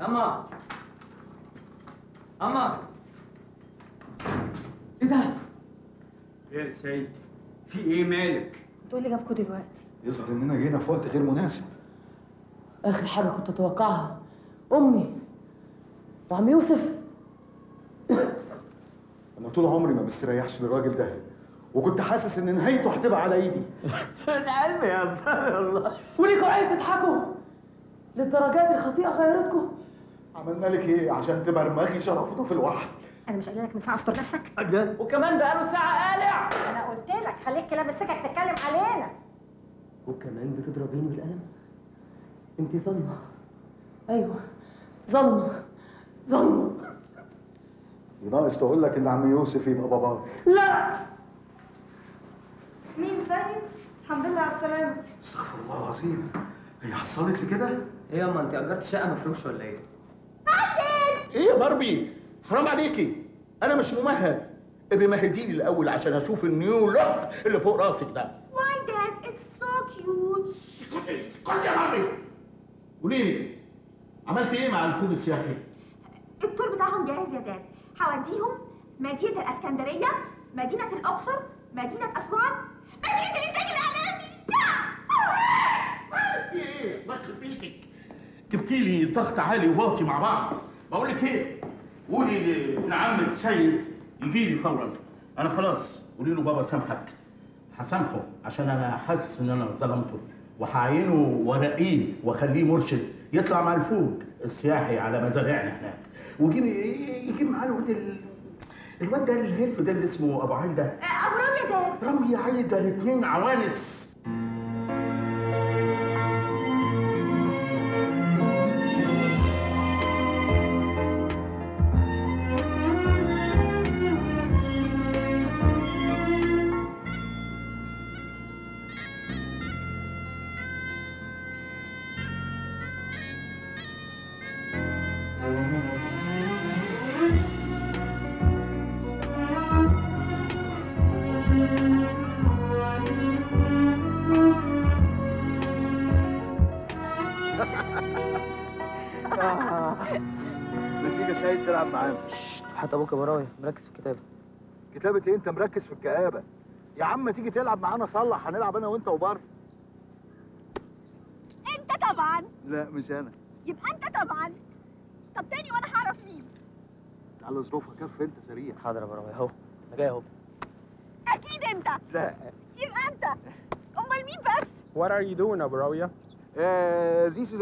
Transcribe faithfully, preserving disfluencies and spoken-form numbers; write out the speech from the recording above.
أما أما إيه ده؟ إيه يا سيد؟ في إيه مالك؟ أنتوا إيه اللي جابكوا دلوقتي؟ يظهر إننا جينا في وقت غير مناسب. آخر حاجة كنت أتوقعها أمي وعم يوسف. أنا طول عمري ما مستريحش للراجل ده، وكنت حاسس إن نهايته هتبقى على إيدي. من قلبي يا أستاذ والله. وليكوا عين تضحكوا؟ للدرجات الخطيئة غيرتكم؟ عملنا لك إيه عشان تبرمغي شرفته في الوحل؟ أنا مش قايله لك من ساعة استر نفسك؟ أجل وكمان بقاله ساعة قالع. أنا قلت لك خليك كلام السكك تتكلم علينا. وكمان بتضربيني بالقلم؟ أنتِ ظالمة. أيوه ظالمة ظالمة. ناقص تقول لك إن عم يوسف يبقى باباك. لا مين سيد؟ الحمد لله على السلامة. استغفر الله العظيم، هي حصلت لي كده؟ إيه يا أما أنتِ أجرت شقة مفروشة ولا إيه؟ عادل! إيه يا باربي؟ حرام عليكي، أنا مش ممهد، ابقي مهديني الأول عشان أشوف النيو لوك اللي فوق راسك ده. واي داد اتس سو كيوت. اسكتي اسكتي يا باربي. قولي لي عملتي إيه مع الفول السياحي؟ التور بتاعهم جاهز يا داد، هوديهم مدينة الإسكندرية، مدينة الأقصر، مدينة أسوان، مدينة الإنتاج الإعلامي. يا في إيه؟ ما خبيتك جبتي لي ضغط عالي وواطي مع بعض. بقول لك إيه؟ قولي لابن عمك سيد يجي لي فورا، انا خلاص. قولي له بابا سامحك، هسامحه عشان انا حاسس ان انا ظلمته، وهعينه وارقيه واخليه مرشد يطلع مع الفوج السياحي على مزارعنا هناك، ويجيب يجيب معاه الواد الواد ده الهلف ده اللي اسمه ابو عايده، ابو راميه ده، راميه عايده، الاثنين عوانس. حتى ابوك يا براوي مركز في الكتابه. كتابه ايه؟ انت مركز في الكآبه يا عم. تيجي تلعب معانا صلح، هنلعب انا وانت وبر. انت طبعا. لا مش انا. يبقى انت طبعا. طب تاني وانا هعرف مين؟ على ظروفك كف انت سريع. حاضر يا براوي اهو، انا جاي اهو. اكيد انت. لا يبقى انت. امال مين بس؟ What are you doing يا براوي؟ ااا